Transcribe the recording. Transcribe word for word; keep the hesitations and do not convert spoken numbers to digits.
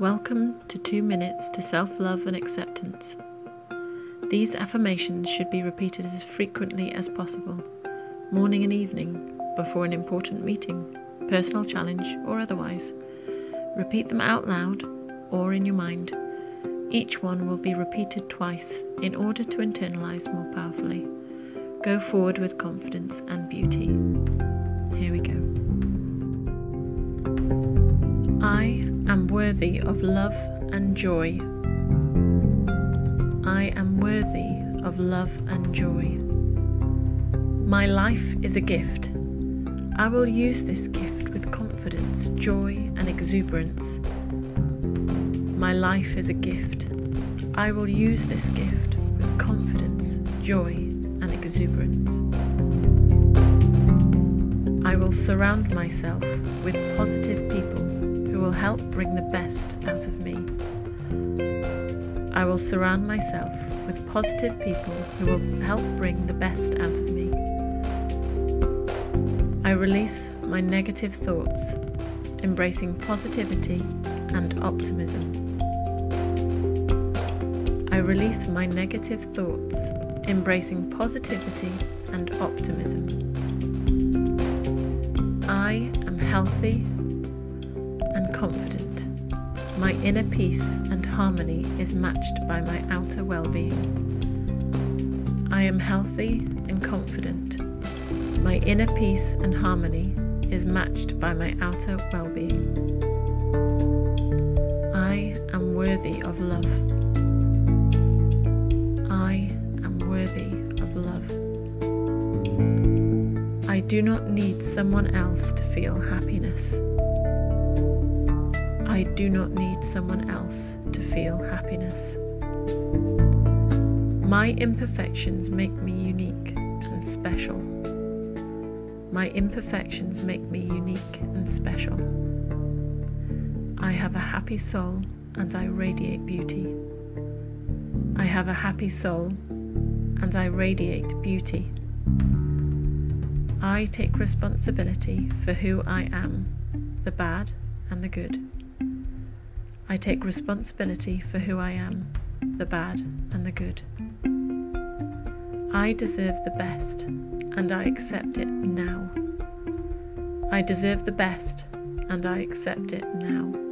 Welcome to two minutes to self-love and acceptance. These affirmations should be repeated as frequently as possible, morning and evening, before an important meeting, personal challenge or otherwise. Repeat them out loud or in your mind. Each one will be repeated twice in order to internalize more powerfully. Go forward with confidence and beauty. Here we go. I am worthy of love and joy. I am worthy of love and joy. My life is a gift. I will use this gift with confidence, joy, and exuberance. My life is a gift. I will use this gift with confidence, joy, and exuberance. I will surround myself with positive people who will help bring the best out of me. I will surround myself with positive people who will help bring the best out of me. I release my negative thoughts, embracing positivity and optimism. I release my negative thoughts, embracing positivity and optimism. I am healthy and confident. My inner peace and harmony is matched by my outer well-being. I am healthy and confident. My inner peace and harmony is matched by my outer well-being. I am worthy of love. I am worthy of love. I do not need someone else to feel happiness. I do not need someone else to feel happiness. My imperfections make me unique and special. My imperfections make me unique and special. I have a happy soul and I radiate beauty. I have a happy soul and I radiate beauty. I take responsibility for who I am, the bad and the good. I take responsibility for who I am, the bad and the good. I deserve the best, and I accept it now. I deserve the best, and I accept it now.